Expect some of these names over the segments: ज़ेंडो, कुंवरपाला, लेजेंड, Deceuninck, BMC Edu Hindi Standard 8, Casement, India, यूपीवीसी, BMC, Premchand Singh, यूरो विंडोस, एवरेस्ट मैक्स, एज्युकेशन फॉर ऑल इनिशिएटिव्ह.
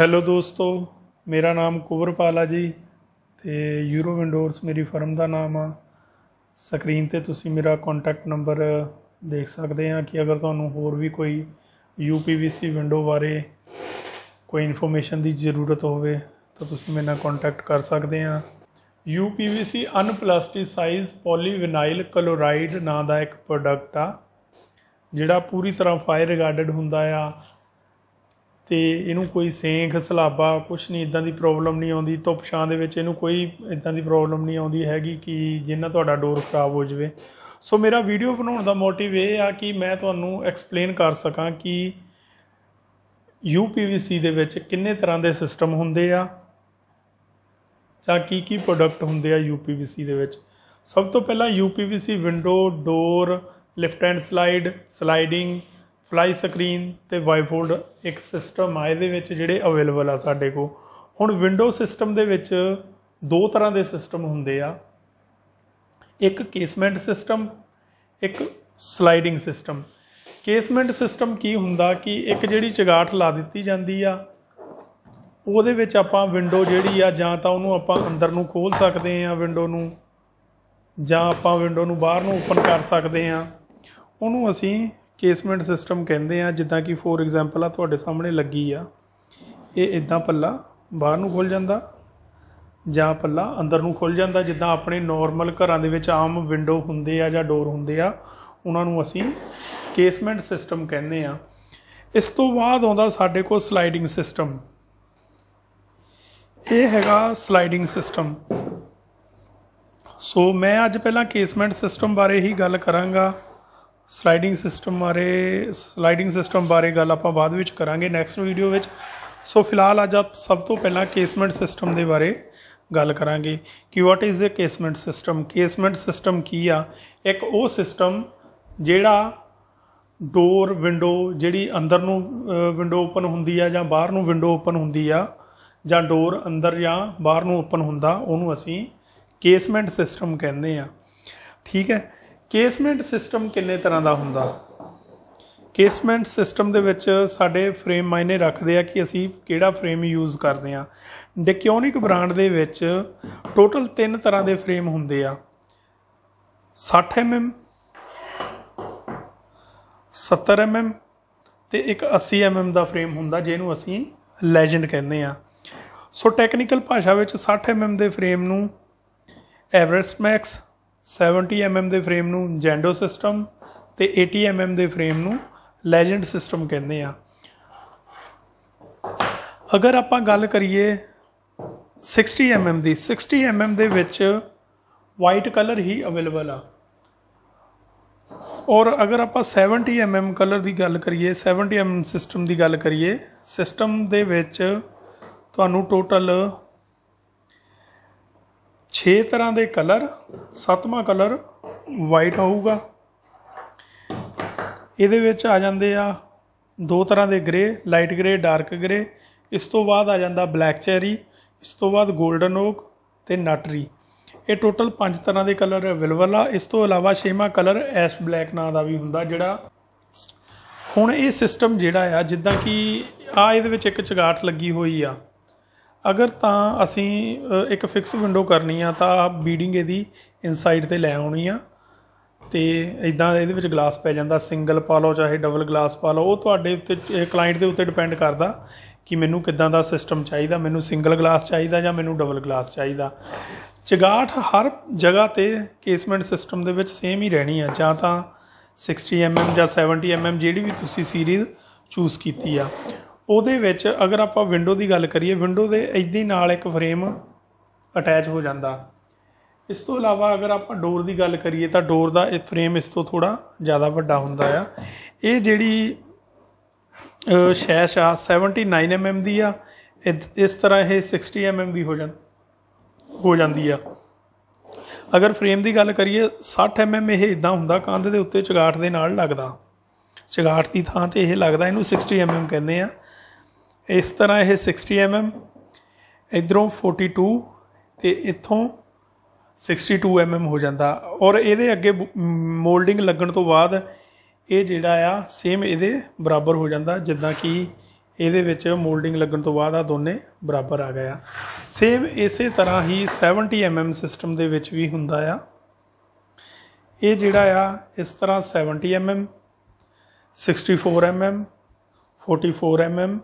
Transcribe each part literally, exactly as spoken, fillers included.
Hello दोस्तों, मेरा नाम कुंवरपाला जी ते यूरो विंडोस मेरी फर्म का नाम आ। स्क्रीन ते तुसी मेरा कॉन्टैक्ट नंबर देख सकते हैं कि अगर तुहानू होर भी कोई यूपीवीसी विंडो बारे कोई इन्फॉर्मेशन की जरूरत होवे तो तुसी मेरे नाल कॉन्टैक्ट कर सकते हैं। यूपीवीसी अनप्लास्टिसाइज पॉलीविनाइल क्लोराइड नाम का एक प्रोडक्ट आ जिहड़ा पूरी तरह फायर रिगार्डेड हुंदा आ तो इनू कोई सेंख सलाबा कुछ नहीं इदा की प्रॉब्लम नहीं आती। धुप छां दे विच इनू कोई इदा की प्रॉब्लम नहीं आती हैगी कि जिन्हां तुहाडा डोर खराब हो जाए। सो मेरा वीडियो बनाने का मोटिव यह आ कि मैं तुहानू एक्सप्लेन कर सकां कि यू पी वी सी दे विच किन्ने तरह के सिस्टम हुंदे आ जां की की प्रोडक्ट हुंदे आ यू पी वी सी दे विच। सब तो पहला U P V C window, door, lift and slide, sliding, fly screen ते वाईफोल्ड एक सिस्टम आ इहदे जिहड़े अवेलेबल आ साडे को। हुण विंडो सिस्टम दे विच दो तरह के सिस्टम हुंदे आ, एक केसमेंट सिस्टम, एक स्लाइडिंग सिस्टम। केसमेंट सिस्टम की हुंदा कि एक जिहड़ी चगाट ला दित्ती जांदी आ, उहदे विच आपां विंडो जिहड़ी आ जां तां उहनूं आपां अंदर नूं खोल सकदे आ विंडो नूं, जां आपां विंडो नूं बाहर नूं ओपन कर सकदे आ। उहनूं असीं केसमेंट सिस्टम कहते हैं। जिदा कि फॉर एग्जाम्पल आडे सामने लगी आ, ये इदा पला बाहर नूं खुल जाता जां पला अंदर नूं खुल जाता। जिदा अपने नॉर्मल घरां दे विच आम विंडो हुंदे आ जां डोर हुंदे आ, उहनां नूं असीं केसमेंट सिस्टम कहते हैं। इस तो बाद आउंदा साडे कोल स्लाइडिंग सिस्टम, ये हैगा स्लाइडिंग सिस्टम। सो मैं अज पहला केसमेंट सिस्टम बारे ही गल करांगा, स्लाइडिंग सिस्टम बारे स्लाइडिंग सिस्टम बारे गल आपां बाद विच करांगे नैक्सट वीडियो विच। सो फिलहाल अज आप सब तो पहला केसमेंट सिस्टम दे बारे गल करांगे कि what is a casement system. Casement system की आ, एक वो सिस्टम जिहड़ा डोर विंडो जिहड़ी अंदर नूं विंडो ओपन हुंदी आ जां बाहर नूं विंडो ओपन हुंदी आ जां डोर अंदर जां बाहर नूं ओपन हुंदा, उहनूं असीं केसमेंट सिस्टम कहंदे आ। ठीक है, केसमेंट सिस्टम किन्ने तरह का हुंदा। केसमेंट सिस्टम दे विच साडे फ्रेम मायने रखते हैं कि असी केड़ा फ्रेम यूज़ करते हैं। डेक्योनिक ब्रांड दे विच टोटल तीन तरह के फ्रेम हुंदे आ, साठ एम एम, सत्तर एम एम ते एक अस्सी एम एम का फ्रेम हुंदा जिहनूं असी लेजेंड कहते हैं। सो टैक्नीकल भाषा में साठ एम एम के फ्रेम नूं एवरेस्ट मैक्स, seventy M M के फ्रेम नू ज़ेंडो सिस्टम ते एटी एम एम के फ्रेम नू लेजेंड सिस्टम कहते हैं। अगर आप गल करिए सिक्सटी एम एम की, सिक्सटी एम एम के विच वाइट कलर ही अवेलेबल आ, और अगर आप सैवनटी एम एम कलर की गल करिए, सैवनटी एम एम सिस्टम की गल करिए, सिस्टम के विच तुहानू टोटल छे तरह के कलर, सत्तवां कलर वाइट होगा। इहदे विच आ जांदे आ दो तरह के grey, light grey, dark grey. इस तो बाद आ जांदा ब्लैक चैरी, इस तो बाद गोल्डन ओक ते नटरी। ये टोटल पांच तरह के कलर अवेलेबल आ। इस तो इलावा छेवां कलर ऐश ब्लैक नाम का भी हुंदा जिहड़ा हुण ये सिस्टम जिहड़ा आ, जिद्दां कि आ इहदे विच इक चगाट लगी होई आ। अगर तां असी एक फिक्स विंडो करनी आ तां बीडिंग इहदी इनसाइड ते लै आउणी आ ते इदां इहदे विच ग्लास पै जांदा, सिंगल पा लो चाहे डबल ग्लास पा लो, वो तुहाडे उत्ते क्लाइंट दे उत्ते डिपेंड करदा कि मैनू किदां दा सिस्टम चाहीदा, मैनू सिंगल ग्लास चाहीदा जां मैनू डबल ग्लास चाहीदा। चगाट हर जगह ते केसमेंट सिस्टम दे विच सेम ही रहणी आ, जां तां सिक्सटी एम एम जां सैवनटी एम एम जिहड़ी भी तुसीं सीरीज़ चूज़ कीती आ। ਉਹਦੇ ਵਿੱਚ अगर आप विंडो की गल करिए, विंडो के इदी नाल एक फ्रेम अटैच हो जाता। इस तो इलावा अगर आप डोर की गल करिए तो डोर का फ्रेम इस तो थोड़ा ज़्यादा वड्डा हुंदा आ। ये जिहड़ी शैश आ सैवनटी नाइन एम एम की आ, इस तरह ये सिक्सटी एम एम की हो जा हो जाती आ। अगर फ्रेम की गल करिए साठ एम एम ये इदां हुंदा कंध दे उत्ते चगाट दे नाल लगदा, चगाट की थां ते यह लगता, इनू सिक्सटी एम एम कहते हैं। इस तरह यह सिक्सटी एम एम, इधरों फोर्टी टू तो इतों सिक्सटी टू एम एम हो जाता, और ये अगे मोल्डिंग लगन तो बाद ये जोड़ा आ सेम ये बराबर हो जाता जिदा कि ਇਹਦੇ ਵਿੱਚ ਮੋਲਡਿੰਗ ਲੱਗਣ ਤੋਂ ਬਾਅਦ ਆ ਦੋਨੇ ਬਰਾਬਰ ਆ ਗਿਆ। ਸੇਮ ਇਸੇ ਤਰ੍ਹਾਂ ਹੀ ਸੱਠ ਐਮ ਐਮ ਸਿਸਟਮ ਦੇ ਵਿੱਚ ਵੀ ਹੁੰਦਾ ਆ। ਇਹ ਜਿਹੜਾ ਆ ਇਸ ਤਰ੍ਹਾਂ ਸੱਠ ਐਮ ਐਮ ਚੌਂਸਠ ਐਮ ਐਮ ਚੌਂਤਾਲੀ ਐਮ ਐਮ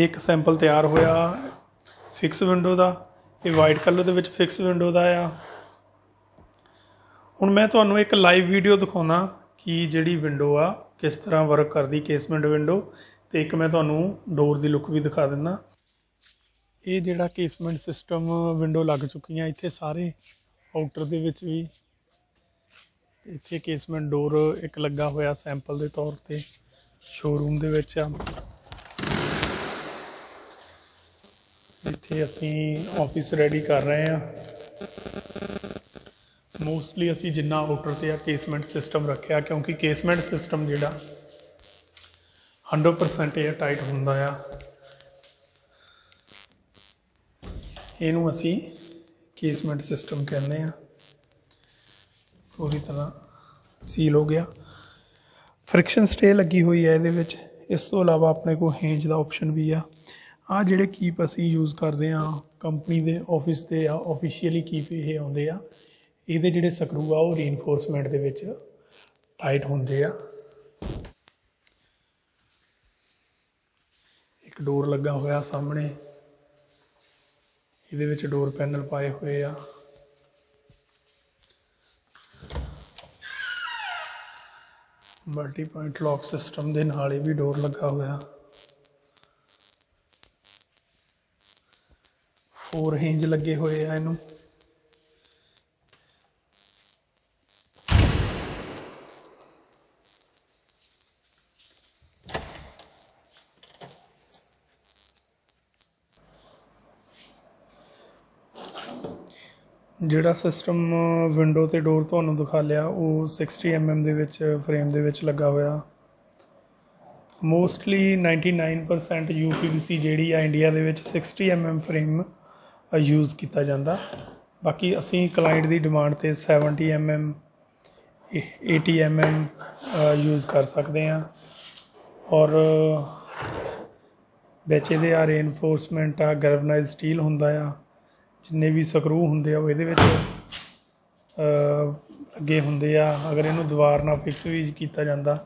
एक सैंपल तैयार होया फिक्स विंडो का, ये वाइट कलर के फिक्स विंडो का आ। हुण मैं तुहानू एक लाइव वीडियो दिखाना कि जिहड़ी विंडो आ किस तरह वर्क करती केसमेंट विंडो, तो एक मैं तुहानू डोर की लुक भी दिखा दिना। ये जिहड़ा केसमेंट सिस्टम विंडो लग चुकी है इत्थे सारे आउटर दे विच भी, इत्थे केसमेंट डोर एक लगा होया सैंपल के तौर पर शोरूम दे विच आ। इत्थे असी ऑफिस रेडी कर रहे हैं, मोस्टली असी जिन्ना आउटर से केसमेंट सिस्टम रखे क्योंकि केसमेंट सिस्टम जिहड़ा हंड्रड परसेंट एयर टाइट हुंदा आ। इहनूं असी केसमेंट सिस्टम कहने आ। पूरी तरह सील हो गया, फ्रिक्शन स्टे लगी हुई है इहदे विच। इस तों इलावा अपने को हेंज का ऑप्शन भी आ। आ जिहड़े कीप असी यूज़ करते हाँ कंपनी के ऑफिस के आ ऑफिशियली कीप ये आते हैं, ये जोड़े स्क्रू आ वो रीइनफोर्समेंट के टाइट होंगे आ। एक डोर लगा होया सामने, ये डोर पैनल पाए हुए आ। मल्टी पॉइंट लॉक सिस्टम के नाल भी डोर लगा होया। फोर हिंज लगे हुए हैं इनू। जिहड़ा सिस्टम विंडो ते डोर तुहानू दिखा लिया वो साठ एम एम दे विच फ्रेम दे विच लगा होया। मोस्टली निन्यानवे percent U P V C जिहड़ी आ इंडिया दे विच साठ एम एम फ्रेम यूज़ किया जाता। बाकी असी क्लाइंट की डिमांड से सत्तर एम एम अस्सी एम एम यूज़ कर सकते हैं। और बेचे दे आ रेनफोर्समेंट आ, गैल्वनाइज स्टील होंदा आ, जिन्ने भी स्क्रू होंदे आ इहदे विच लगे होंदे आ। अगर इहनूं दीवार नाल फिक्स भी किया जाता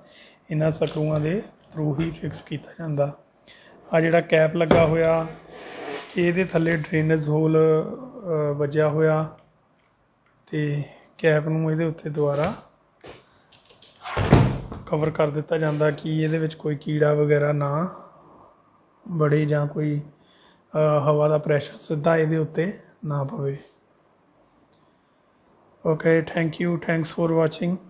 इन्हां स्क्रूआं दे थ्रू ही फिक्स किया जाता। आ जिहड़ा कैप लगा होया ये थले ड्रेनेज होल वजया होया, कैप नूं इहदे उत्ते दुबारा कवर कर दिता जाता कि इहदे विच कोई कीड़ा वगैरह ना बड़े जां कोई हवा का प्रैशर सीधा इहदे उत्ते ना पवे। Okay, thank you, thanks for watching.